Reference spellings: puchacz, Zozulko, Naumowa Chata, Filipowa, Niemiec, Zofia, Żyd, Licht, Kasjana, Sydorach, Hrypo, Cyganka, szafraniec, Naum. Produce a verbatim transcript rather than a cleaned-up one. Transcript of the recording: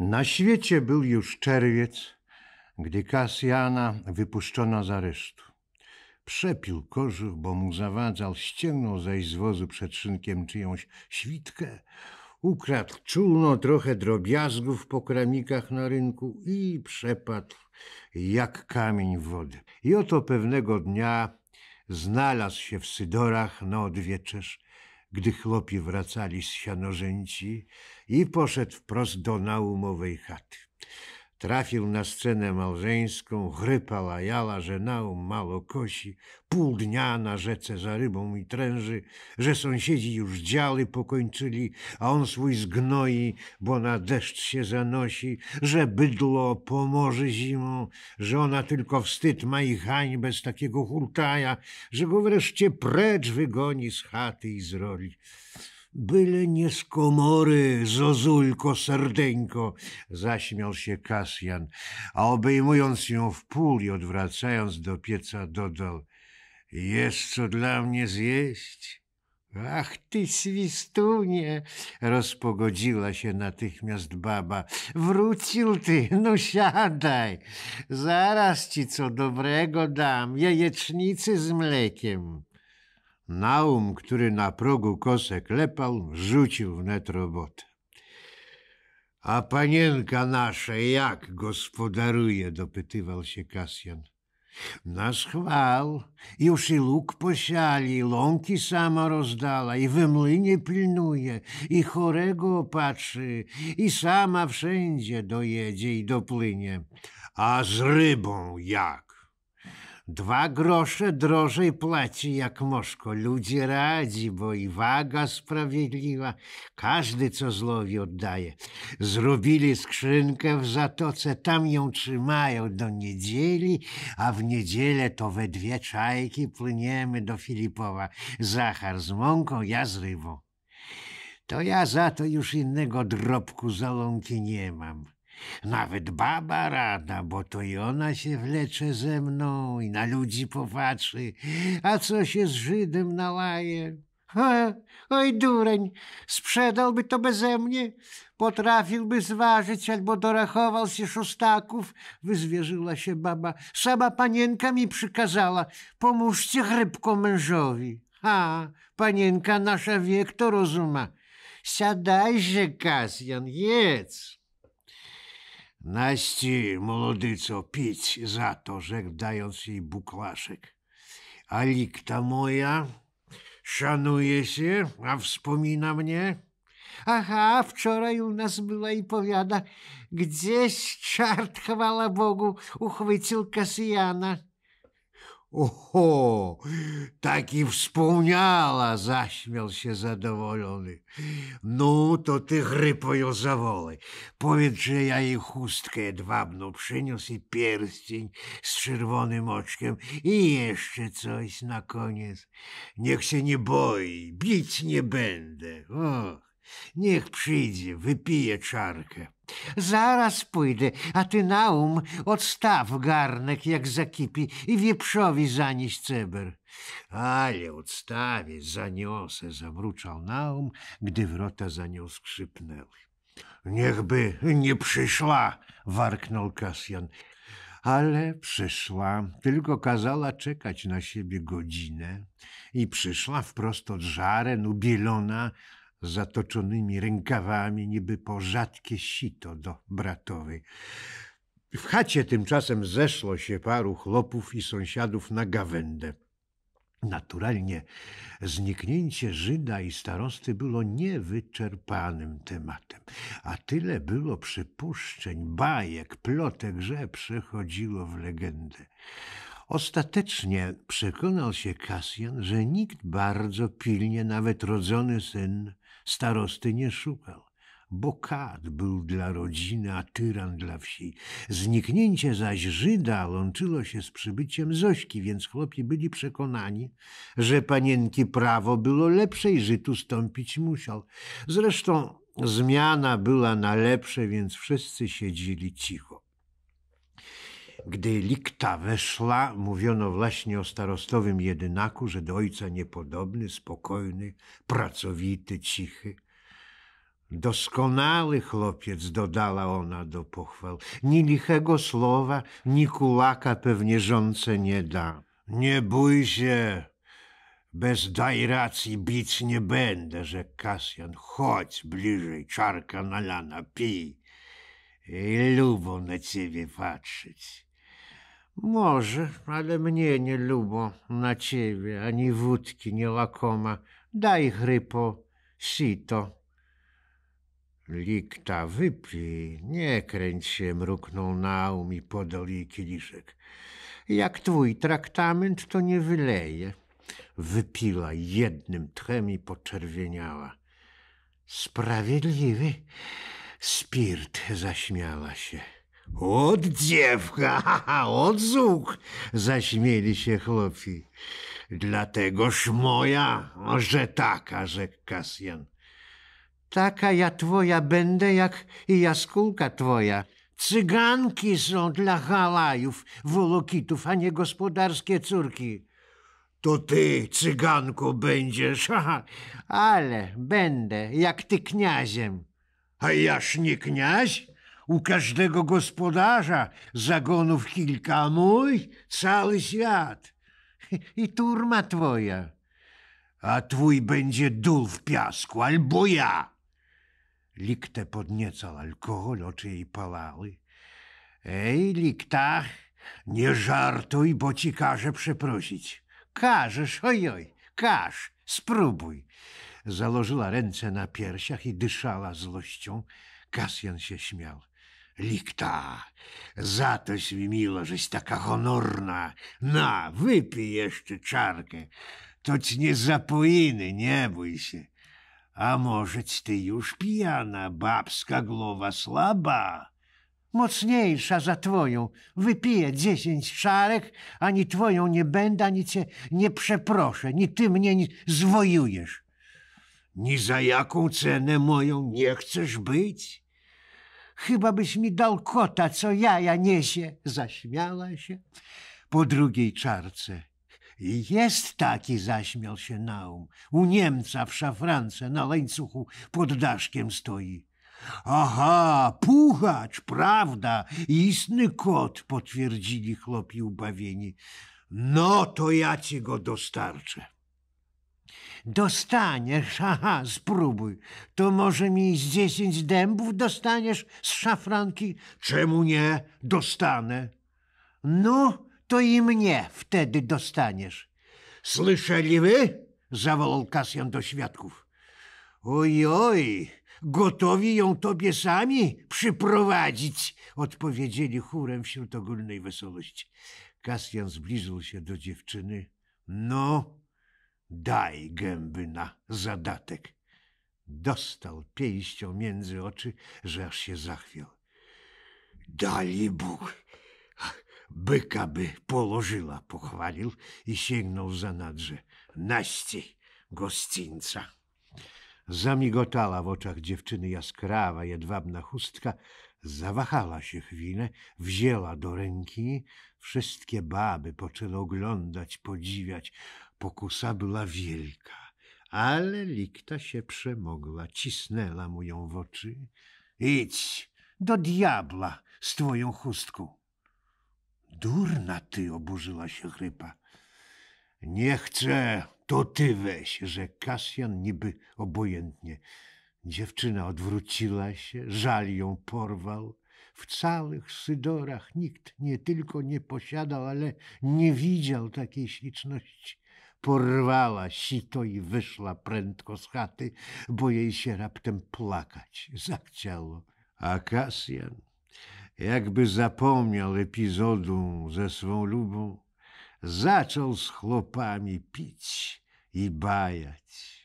Na świecie był już czerwiec, gdy Kasjana wypuszczono z aresztu. Przepił kożuch, bo mu zawadzał, ściągnął zaś z wozu przed szynkiem czyjąś świtkę, ukradł czółno trochę drobiazgów po kramikach na rynku i przepadł jak kamień w wodę. I oto pewnego dnia znalazł się w Sydorach na odwieczerz, gdy chłopi wracali z sianorzęci, i poszedł wprost do Naumowej chaty. Trafił na scenę małżeńską, Hrypa lajała, że Naum mało kosi, pół dnia na rzece za rybą i tręży, że sąsiedzi już działy pokończyli, a on swój zgnoi, bo na deszcz się zanosi, że bydło pomoże zimą, że ona tylko wstyd ma i hańbę z takiego hurtaja, że go wreszcie precz wygoni z chaty i z roli. Byle nie z komory, Zozulko, serdeńko, zaśmiał się Kasjan, a obejmując ją w pół i odwracając do pieca dodał: jest co dla mnie zjeść? Ach ty świstunie, rozpogodziła się natychmiast baba, wrócił ty, no siadaj, zaraz ci co dobrego dam, jajecznicy z mlekiem. Naum, który na progu kosę klepał, rzucił wnet robotę. A panienka nasza jak gospodaruje? Dopytywał się Kasjan. Na schwał, już i luk posiali, i łąki sama rozdala, i we młynie pilnuje, i chorego opatrzy, i sama wszędzie dojedzie i dopłynie. A z rybą jak? Dwa grosze drożej płaci jak moszko, ludzi radzi, bo i waga sprawiedliwa, każdy co złowi oddaje. Zrobili skrzynkę w zatoce, tam ją trzymają do niedzieli, a w niedzielę to we dwie czajki płyniemy do Filipowa, Zachar z mąką, ja z rybą. To ja za to już innego drobku za łąki nie mam. Nawet baba rada, bo to i ona się wlecze ze mną i na ludzi popatrzy, a co się z Żydem nalaje? Ha, oj dureń, sprzedałby to beze mnie, potrafiłby zważyć albo dorachował się szóstaków, wyzwierzyła się baba. Sama panienka mi przykazała, pomóżcie Hrypko mężowi. Ha, panienka nasza wie, kto rozuma. Siadajże, Kasjan, jedz. Naści, młodyco, pić za to, rzekł, dając jej buklaszek. A Likta moja szanuje się, a wspomina mnie. Aha, wczoraj u nas była i powiada, gdzieś czart, chwała Bogu, uchwycił Kasjana. Oho, tak i wspomniała, zaśmiał się zadowolony. No, to ty Hrypo ją zawołaj. Powiedz, że ja jej chustkę jedwabną przyniósł i pierścień z czerwonym oczkiem i jeszcze coś na koniec. Niech się nie boi, bić nie będę. Och. Niech przyjdzie, wypije czarkę. Zaraz pójdę, a ty Naum odstaw garnek jak zakipi i wieprzowi zanieś ceber. Ale odstawię, zaniosę, zamruczał Naum, gdy wrota za nią skrzypnęły. Niechby nie przyszła, warknął Kasjan. Ale przyszła, tylko kazała czekać na siebie godzinę i przyszła wprost od żaren, ubielona, zatoczonymi rękawami, niby po rzadkie sito do bratowej. W chacie tymczasem zeszło się paru chłopów i sąsiadów na gawędę. Naturalnie zniknięcie Żyda i starosty było niewyczerpanym tematem, a tyle było przypuszczeń, bajek, plotek, że przechodziło w legendę. Ostatecznie przekonał się Kasjan, że nikt bardzo pilnie, nawet rodzony syn starosty, nie szukał, bo kat był dla rodziny, a tyran dla wsi. Zniknięcie zaś Żyda łączyło się z przybyciem Zośki, więc chłopi byli przekonani, że panienki prawo było lepsze i Żyd ustąpić musiał. Zresztą zmiana była na lepsze, więc wszyscy siedzieli cicho. Gdy Likta weszła, mówiono właśnie o starostowym jedynaku, że do ojca niepodobny, spokojny, pracowity, cichy. Doskonały chłopiec, dodała ona do pochwał. Ni lichego słowa, ni kulaka pewnie żonce nie da. Nie bój się, bez daj racji bić nie będę, rzekł Kasjan. Chodź bliżej, czarka nalana, pij. I lubo na ciebie patrzeć. Może, ale mnie nie lubo na ciebie, ani wódki nie lakoma. Daj, Hrypo, sito. Likta, wypij, nie kręć się, mruknął Naum i podał jej kieliszek. Jak twój traktament, to nie wyleje. Wypiła jednym tchem i poczerwieniała. Sprawiedliwy spirt, zaśmiała się. Od dziewka, od zuch, zaśmieli się chłopi. Dlategoż moja, że taka, rzekł Kasjan. Taka ja twoja będę, jak i jaskółka twoja. Cyganki są dla halajów, wolokitów, a nie gospodarskie córki. To ty, cyganko, będziesz, haha. Ale będę, jak ty kniaziem. A jaż nie kniaź? U każdego gospodarza zagonów kilka, a mój cały świat. I turma twoja. A twój będzie dół w piasku, albo ja. Lichtę podniecał alkohol, oczy jej palały. Ej, Lichta, nie żartuj, bo ci każę przeprosić. Każesz, ojoj, każ, spróbuj. Założyła ręce na piersiach i dyszała złością. Kasjan się śmiał. Lichta, za toś mi milo, żeś taka honorna. Na, wypij jeszcze czarkę. Toć nie zapoiny, nie bój się. A może ty już pijana, babska głowa słaba? Mocniejsza za twoją. Wypiję dziesięć szarek, ani twoją nie będę, ani cię nie przeproszę, ni ty mnie nie zwojujesz. Ni za jaką cenę moją nie chcesz być? Chyba byś mi dał kota, co jaja niesie, zaśmiała się. Po drugiej czarce. Jest taki, zaśmiał się Naum. U Niemca w szafrance na łańcuchu pod daszkiem stoi. Aha, puchacz, prawda, istny kot, potwierdzili chłopi ubawieni. No to ja ci go dostarczę. Dostaniesz, aha, spróbuj. To może mi z dziesięć dębów dostaniesz z szafranki? Czemu nie? Dostanę. No, to i mnie wtedy dostaniesz. Słyszeli wy? Zawołał Kasjan do świadków. Ojoj, gotowi ją tobie sami przyprowadzić, odpowiedzieli chórem wśród ogólnej wesołości. Kasjan zbliżył się do dziewczyny. No, daj gęby na zadatek. Dostał pięścią między oczy, że aż się zachwiał. Dali Bóg. Byka by położyła, pochwalił i sięgnął za nadrze. Naści, gościńca. Zamigotała w oczach dziewczyny jaskrawa, jedwabna chustka. Zawahała się chwilę, wzięła do ręki. Wszystkie baby poczęły oglądać, podziwiać. Pokusa była wielka, ale Lichta się przemogła. Cisnęła mu ją w oczy. Idź do diabła z twoją chustką. Durna ty, oburzyła się Hrypa. Nie chcę, to ty weź, rzekł Kasjan niby obojętnie. Dziewczyna odwróciła się, żal ją porwał. W całych Sydorach nikt nie tylko nie posiadał, ale nie widział takiej śliczności. Porwała sito i wyszła prędko z chaty, bo jej się raptem płakać zachciało. A Kasjan jakby zapomniał epizodu ze swą lubą, zaczął z chłopami pić i bajać.